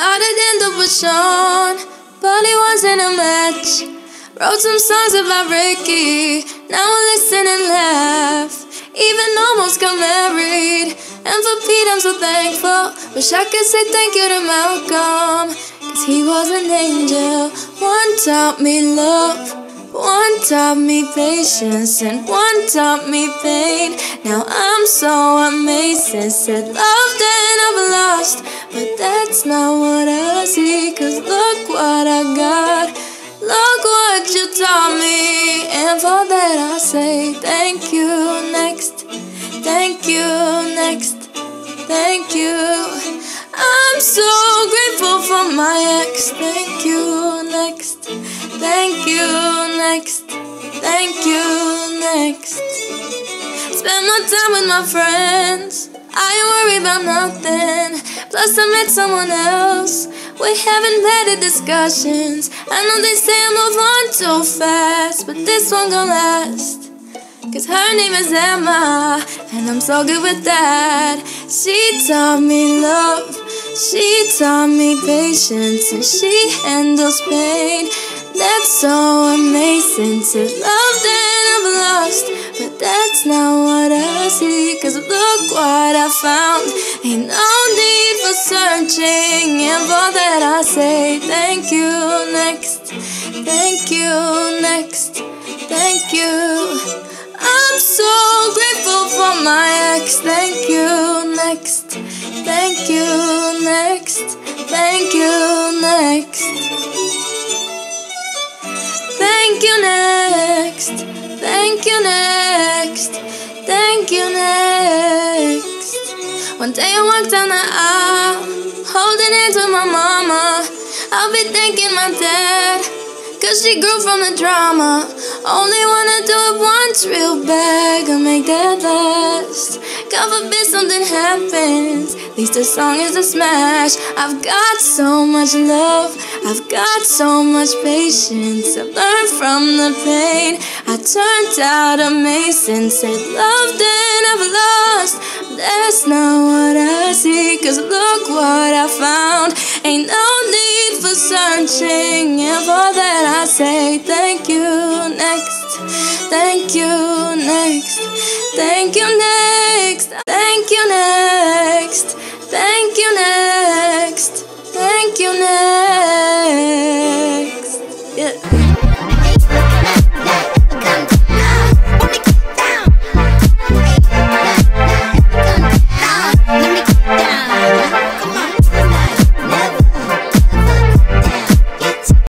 Started and up was Sean, but it wasn't a match. Wrote some songs about Ricky, now I listen and laugh. Even almost got married, and for Pete I'm so thankful. Wish I could say thank you to Malcolm, cause he was an angel. One taught me love, one taught me patience, and one taught me pain. Now I'm so amazing. Said loved and I've lost, but that's not what I see. Cause look what I got, look what you taught me. And for that I say thank you next, thank you next, thank you. I'm so grateful for my ex. Thank you next, thank you next, thank you next. Spend more time with my friends, I ain't worried about nothing. Plus I met someone else, we haven't had the discussions. I know they say I move on too fast, but this one gon' last. Cause her name is Emma, and I'm so good with that. She taught me love, she taught me patience, and she handles pain. That's so amazing. To love that I've lost, but that's not what I see. Cause look what I found, ain't no need for searching. And for that I say thank you next, thank you next, thank you. I'm so grateful for my ex. Thank you next, thank you next, thank you next. Thank you next, thank you next, thank you next. One day I walked down the aisle, holding hands with my mama. I'll be thanking my dad, cause she grew from the drama. Only wanna do it once real bad, gonna make that last. God forbid something happens, at least the song is a smash. I've got so much love, I've got so much patience. I've learned from the pain, I turned out amazing. Said love then I've lost, that's not what I see. Cause look what I found, ain't no need for searching. And for that I say thank you next, thank you next, thank you next, thank you next, thank you next.